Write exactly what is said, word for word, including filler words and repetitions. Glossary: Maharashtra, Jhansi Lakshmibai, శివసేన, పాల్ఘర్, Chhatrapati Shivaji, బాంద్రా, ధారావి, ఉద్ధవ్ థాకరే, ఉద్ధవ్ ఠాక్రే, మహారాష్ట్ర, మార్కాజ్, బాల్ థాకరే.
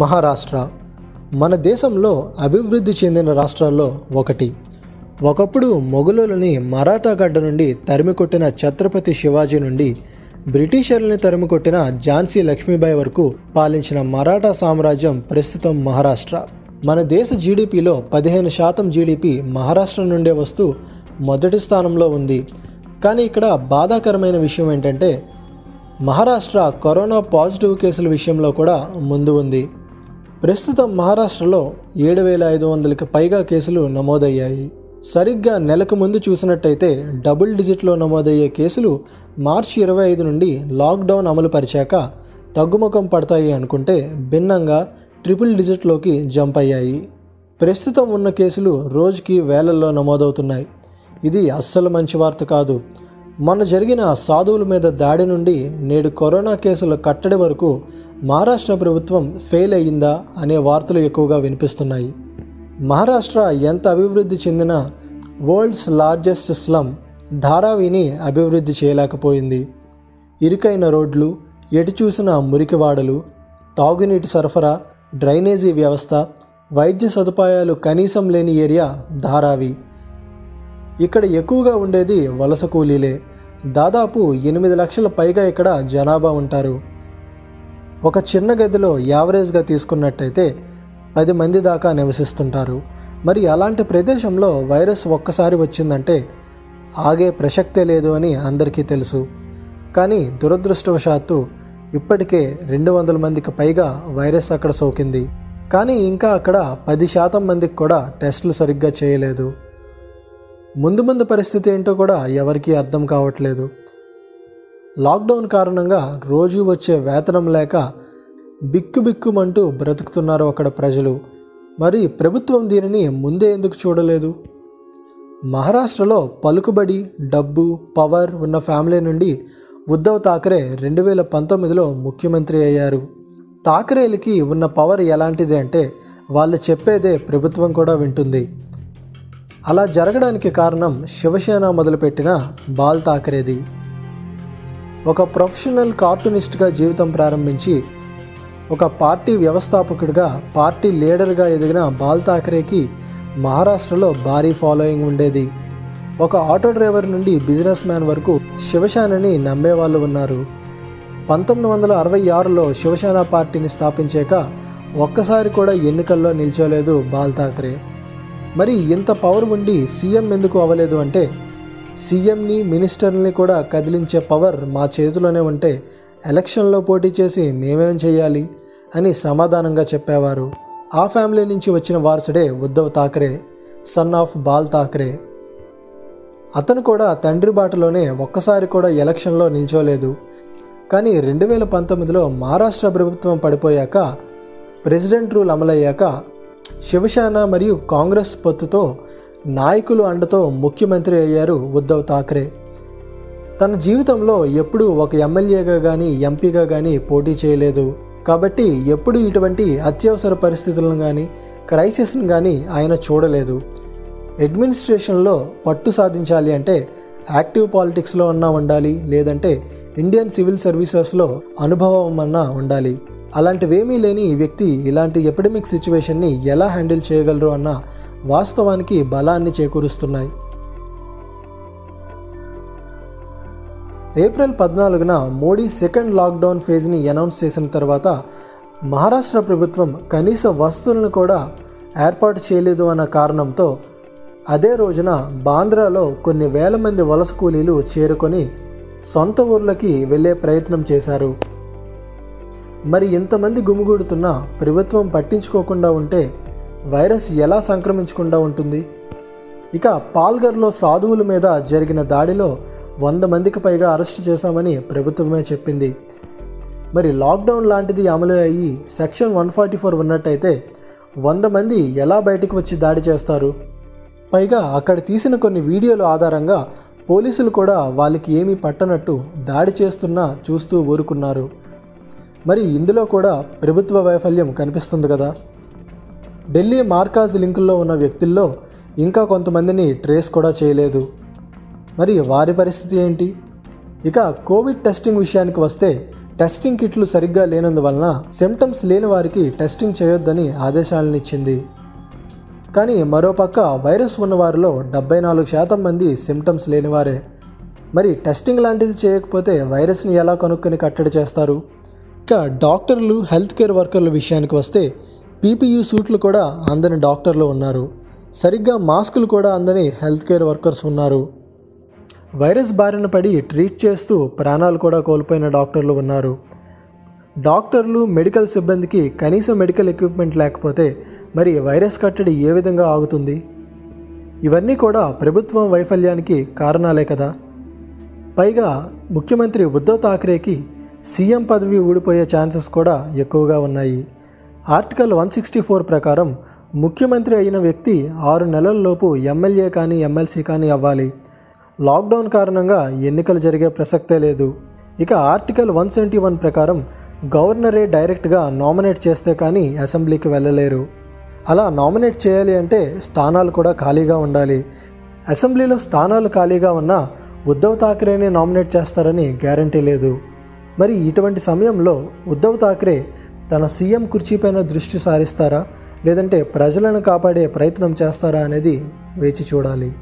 మహారాష్ట్ర మన దేశంలో అభివృద్ధి చెందిన రాష్ట్రాల్లో ఒకటి. ఒకప్పుడు మొఘలులని మరాఠా గడ్డ నుండి తరిమికొట్టిన ఛత్రపతి శివాజీ నుండి బ్రిటిషర్లని తరిమికొట్టిన ఝాన్సీ లక్ష్మీబాయి వరకు పాలించిన మరాఠా సామ్రాజ్యం ప్రస్తుతం మహారాష్ట్ర. మన దేశ జీడిపిలో పదిహేను శాతం జీడిపి మహారాష్ట్ర నుండే వస్తూ మొదటి స్థానంలో ఉంది. కానీ ఇక్కడ బాధాకరమైన విషయం ఏంటంటే మహారాష్ట్ర కరోనా పాజిటివ్ కేసుల విషయంలో కూడా ముందు ఉంది. ప్రస్తుతం మహారాష్ట్రలో ఏడు వేల ఐదు వందలకు పైగా కేసులు నమోదయ్యాయి. సరిగ్గా నెలకు ముందు చూసినట్టయితే డబుల్ డిజిట్లో నమోదయ్యే కేసులు మార్చి ఇరవై ఐదు నుండి లాక్డౌన్ అమలు పరిచాక తగ్గుముఖం పడతాయి అనుకుంటే భిన్నంగా ట్రిపుల్ డిజిట్లోకి జంప్ అయ్యాయి. ప్రస్తుతం ఉన్న కేసులు రోజుకి వేలల్లో నమోదవుతున్నాయి. ఇది అస్సలు మంచి వార్త కాదు. మొన్న జరిగిన సాధువుల మీద దాడి నుండి నేడు కరోనా కేసుల కట్టడి వరకు మహారాష్ట్ర ప్రభుత్వం ఫెయిల్ అయ్యిందా అనే వార్తలు ఎక్కువగా వినిపిస్తున్నాయి. మహారాష్ట్ర ఎంత అభివృద్ధి చెందినా వరల్డ్స్ లార్జెస్ట్ స్లమ్ ధారావిని అభివృద్ధి చేయలేకపోయింది. ఇరుకైన రోడ్లు, ఎటు చూసిన మురికివాడలు, తాగునీటి సరఫరా, డ్రైనేజీ వ్యవస్థ, వైద్య సదుపాయాలు కనీసం లేని ఏరియా ధారావి. ఇక్కడ ఎక్కువగా ఉండేది వలస కూలీలే. దాదాపు ఎనిమిది లక్షల పైగా ఇక్కడ జనాభా ఉంటారు. ఒక చిన్న గదిలో యావరేజ్గా తీసుకున్నట్టయితే పది మంది దాకా నివసిస్తుంటారు. మరి అలాంటి ప్రదేశంలో వైరస్ ఒక్కసారి వచ్చిందంటే ఆగే ప్రసక్తే లేదు అని అందరికీ తెలుసు. కానీ దురదృష్టవశాత్తు ఇప్పటికే రెండు వందల మందికి పైగా వైరస్ అక్కడ సోకింది. కానీ ఇంకా అక్కడ పది శాతం మందికి కూడా టెస్టులు సరిగ్గా చేయలేదు. ముందు ముందు పరిస్థితి ఏంటో కూడా ఎవరికీ అర్థం కావట్లేదు. లాక్డౌన్ కారణంగా రోజు వచ్చే వేతనం లేక బిక్కుబిక్కుమంటూ బ్రతుకుతున్నారు అక్కడ ప్రజలు. మరి ప్రభుత్వం దీనిని ముందే ఎందుకు చూడలేదు? మహారాష్ట్రలో పలుకుబడి, డబ్బు, పవర్ ఉన్న ఫ్యామిలీ నుండి ఉద్ధవ్ థాకరే రెండు వేల పంతొమ్మిదిలో ముఖ్యమంత్రి అయ్యారు. థాకరేలకి ఉన్న పవర్ ఎలాంటిది అంటే వాళ్ళు చెప్పేదే ప్రభుత్వం కూడా వింటుంది. అలా జరగడానికి కారణం శివసేన మొదలుపెట్టిన బాల్ థాకరేది. ఒక ప్రొఫెషనల్ కార్టూనిస్ట్గా జీవితం ప్రారంభించి ఒక పార్టీ వ్యవస్థాపకుడిగా, పార్టీ లీడర్గా ఎదిగిన బాల్ థాకరేకి మహారాష్ట్రలో భారీ ఫాలోయింగ్ ఉండేది. ఒక ఆటో డ్రైవర్ నుండి బిజినెస్ మ్యాన్ వరకు శివసేనని నమ్మేవాళ్ళు ఉన్నారు. పంతొమ్మిది వందల అరవై ఆరులో శివసేన పార్టీని స్థాపించాక ఒక్కసారి కూడా ఎన్నికల్లో నిల్చోలేదు బాల్ థాకరే. మరి ఇంత పవర్ ఉండి సీఎం ఎందుకు అవ్వలేదు అంటే, సీఎంని మినిస్టర్ని కూడా కదిలించే పవర్ మా చేతిలోనే ఉంటే ఎలక్షన్లో పోటీ చేసి మేమేం చేయాలి అని సమాధానంగా చెప్పేవారు. ఆ ఫ్యామిలీ నుంచి వచ్చిన వారసుడే ఉద్ధవ్ థాకరే, సన్ ఆఫ్ బాల్ థాకరే. అతను కూడా తండ్రి బాటలోనే ఒక్కసారి కూడా ఎలక్షన్లో నిల్చోలేదు. కానీ రెండు వేల పంతొమ్మిదిలో మహారాష్ట్ర ప్రభుత్వం పడిపోయాక, ప్రెసిడెంట్ రూల్ అమలయ్యాక శివసేన మరియు కాంగ్రెస్ పొత్తుతో, నాయకులు అండతో ముఖ్యమంత్రి అయ్యారు ఉద్ధవ్ థాకరే. తన జీవితంలో ఎప్పుడూ ఒక ఎమ్మెల్యేగా కానీ ఎంపీగా కానీ పోటీ చేయలేదు. కాబట్టి ఎప్పుడు ఇటువంటి అత్యవసర పరిస్థితులను కానీ క్రైసిస్ను కానీ ఆయన చూడలేదు. అడ్మినిస్ట్రేషన్లో పట్టు సాధించాలి అంటే యాక్టివ్ పాలిటిక్స్లో అన్నా ఉండాలి, లేదంటే ఇండియన్ సివిల్ సర్వీసెస్లో అనుభవం అన్నా ఉండాలి. అలాంటివేమీ లేని వ్యక్తి ఇలాంటి ఎపిడమిక్ సిచ్యువేషన్ని ఎలా హ్యాండిల్ చేయగలరు అన్న వాస్తవానికి బలాన్ని చేకూరుస్తున్నాయి. ఏప్రిల్ పద్నాలుగున మోడీ సెకండ్ లాక్డౌన్ ఫేజ్ని అనౌన్స్ చేసిన తర్వాత మహారాష్ట్ర ప్రభుత్వం కనీస వసతులను కూడా ఏర్పాటు చేయలేదు అన్న కారణంతో అదే రోజున బాంద్రాలో కొన్ని వేల మంది వలస కూలీలు చేరుకొని సొంత ఊర్లకి వెళ్ళే ప్రయత్నం చేశారు. మరి ఇంతమంది గుమిగూడుతున్నా ప్రభుత్వం పట్టించుకోకుండా ఉంటే వైరస్ ఎలా సంక్రమించకుండా ఉంటుంది? ఇక పాల్ఘర్లో సాధువుల మీద జరిగిన దాడిలో వంద మందికి పైగా అరెస్టు చేశామని ప్రభుత్వమే చెప్పింది. మరి లాక్డౌన్ లాంటిది అమలు అయ్యి సెక్షన్ వన్ ఫార్టీ ఫోర్ ఉన్నట్టయితే వంద మంది ఎలా బయటకు వచ్చి దాడి చేస్తారు? పైగా అక్కడ తీసిన కొన్ని వీడియోల ఆధారంగా పోలీసులు కూడా వాళ్ళకి ఏమీ పట్టనట్టు దాడి చేస్తున్నా చూస్తూ ఊరుకున్నారు. మరి ఇందులో కూడా ప్రభుత్వ వైఫల్యం కనిపిస్తుంది కదా. ఢిల్లీ మార్కాజ్ లింకుల్లో ఉన్న వ్యక్తుల్లో ఇంకా కొంతమందిని ట్రేస్ కూడా చేయలేదు. మరి వారి పరిస్థితి ఏంటి? ఇక కోవిడ్ టెస్టింగ్ విషయానికి వస్తే టెస్టింగ్ కిట్లు సరిగ్గా లేనందువలన సిమ్టమ్స్ లేని వారికి టెస్టింగ్ చేయొద్దని ఆదేశాలను ఇచ్చింది. కానీ మరోపక్క వైరస్ ఉన్నవారిలో డెబ్బై నాలుగు శాతం మంది సిమ్టమ్స్ లేనివారే. మరి టెస్టింగ్ లాంటిది చేయకపోతే వైరస్ని ఎలా కనుక్కొని కట్టడి చేస్తారు? ఇంకా డాక్టర్లు, హెల్త్ కేర్ వర్కర్ల విషయానికి వస్తే పీపీఈ సూట్లు కూడా అందని డాక్టర్లు ఉన్నారు, సరిగ్గా మాస్కులు కూడా అందని హెల్త్ కేర్ వర్కర్స్ ఉన్నారు, వైరస్ బారిన పడి ట్రీట్ చేస్తూ ప్రాణాలు కూడా కోల్పోయిన డాక్టర్లు ఉన్నారు. డాక్టర్లు, మెడికల్ సిబ్బందికి కనీసం మెడికల్ ఎక్విప్మెంట్ లేకపోతే మరి వైరస్ కట్టడి ఏ విధంగా ఆగుతుంది? ఇవన్నీ కూడా ప్రభుత్వం వైఫల్యానికి కారణాలే కదా. పైగా ముఖ్యమంత్రి ఉద్ధవ్ ఠాక్రేకి సీఎం పదవి ఊడిపోయే ఛాన్సెస్ కూడా ఎక్కువగా ఉన్నాయి. ఆర్టికల్ వన్ సిక్స్టీ ఫోర్ ప్రకారం ముఖ్యమంత్రి అయిన వ్యక్తి ఆరు నెలల్లోపు ఎమ్మెల్యే కానీ ఎమ్మెల్సీ కానీ అవ్వాలి. లాక్డౌన్ కారణంగా ఎన్నికలు జరిగే ప్రసక్తే లేదు. ఇక ఆర్టికల్ వన్ సెవెంటీ వన్ ప్రకారం గవర్నరే డైరెక్ట్గా నామినేట్ చేస్తే కానీ అసెంబ్లీకి వెళ్ళలేరు. అలా నామినేట్ చేయాలి అంటే స్థానాలు కూడా ఖాళీగా ఉండాలి. అసెంబ్లీలో స్థానాలు ఖాళీగా ఉన్నా ఉద్ధవ్ ఠాక్రేనే నామినేట్ చేస్తారని గ్యారంటీ లేదు. మరి ఇటువంటి సమయంలో ఉద్ధవ్ ఠాక్రే తన సీఎం కుర్చీపైన దృష్టి సారిస్తారా, లేదంటే ప్రజలను కాపాడే ప్రయత్నం చేస్తారా అనేది వేచి చూడాలి.